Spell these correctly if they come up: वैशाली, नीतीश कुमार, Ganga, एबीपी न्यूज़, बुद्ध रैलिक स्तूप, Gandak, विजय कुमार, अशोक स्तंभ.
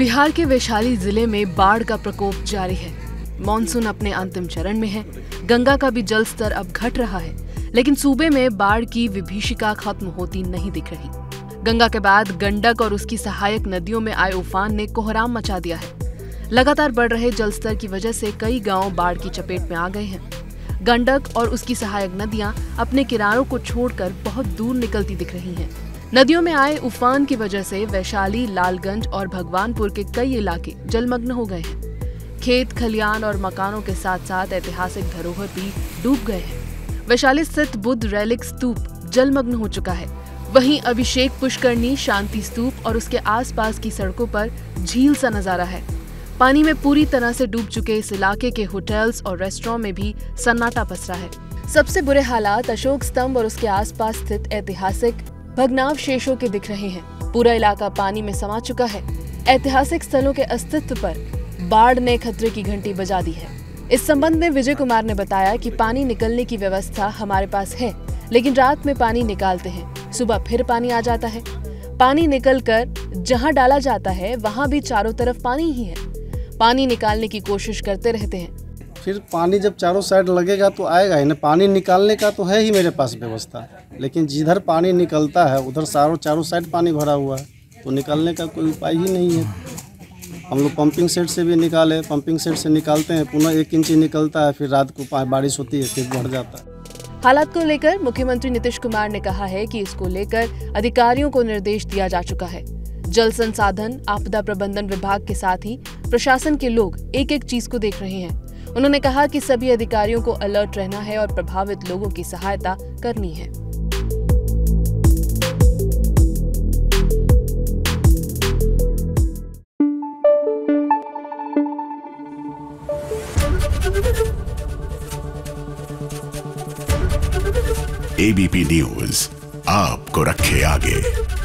बिहार के वैशाली जिले में बाढ़ का प्रकोप जारी है। मॉनसून अपने अंतिम चरण में है। गंगा का भी जल स्तर अब घट रहा है, लेकिन सूबे में बाढ़ की विभीषिका खत्म होती नहीं दिख रही। गंगा के बाद गंडक और उसकी सहायक नदियों में आए उफान ने कोहराम मचा दिया है। लगातार बढ़ रहे जल स्तर की वजह से कई गाँव बाढ़ की चपेट में आ गए हैं। गंडक और उसकी सहायक नदियां अपने किनारों को छोड़कर बहुत दूर निकलती दिख रही हैं। नदियों में आए उफान की वजह से वैशाली, लालगंज और भगवानपुर के कई इलाके जलमग्न हो गए हैं। खेत, खलियान और मकानों के साथ साथ ऐतिहासिक धरोहर भी डूब गए हैं। वैशाली स्थित बुद्ध रैलिक स्तूप जलमग्न हो चुका है। वहीं अभिषेक पुष्करणी, शांति स्तूप और उसके आसपास की सड़कों पर झील सा नजारा है। पानी में पूरी तरह से डूब चुके इस इलाके के होटल्स और रेस्टोरेंट में भी सन्नाटा पसरा है। सबसे बुरे हालात अशोक स्तंभ और उसके आसपास स्थित ऐतिहासिक भग्नावशेषों के दिख रहे हैं। पूरा इलाका पानी में समा चुका है। ऐतिहासिक स्थलों के अस्तित्व पर बाढ़ ने खतरे की घंटी बजा दी है। इस संबंध में विजय कुमार ने बताया कि पानी निकलने की व्यवस्था हमारे पास है, लेकिन रात में पानी निकालते हैं, सुबह फिर पानी आ जाता है। पानी निकलकर जहाँ डाला जाता है वहाँ भी चारों तरफ पानी ही है। पानी निकालने की कोशिश करते रहते हैं। फिर पानी जब चारों साइड लगेगा तो आएगा ही ना। पानी निकालने का तो है ही मेरे पास व्यवस्था, लेकिन जिधर पानी निकलता है उधर चारों साइड पानी भरा हुआ है, तो निकालने का कोई उपाय ही नहीं है। हम लोग पंपिंग सेट से भी निकाले, पंपिंग सेट से निकालते हैं, पुनः 1 इंच निकलता है, फिर रात को बारिश होती है, फिर बढ़ जाता है। हालात को लेकर मुख्यमंत्री नीतीश कुमार ने कहा है कि इसको लेकर अधिकारियों को निर्देश दिया जा चुका है। जल संसाधन आपदा प्रबंधन विभाग के साथ ही प्रशासन के लोग एक एक चीज को देख रहे हैं। उन्होंने कहा कि सभी अधिकारियों को अलर्ट रहना है और प्रभावित लोगों की सहायता करनी है। एबीपी न्यूज़ आपको रखे आगे।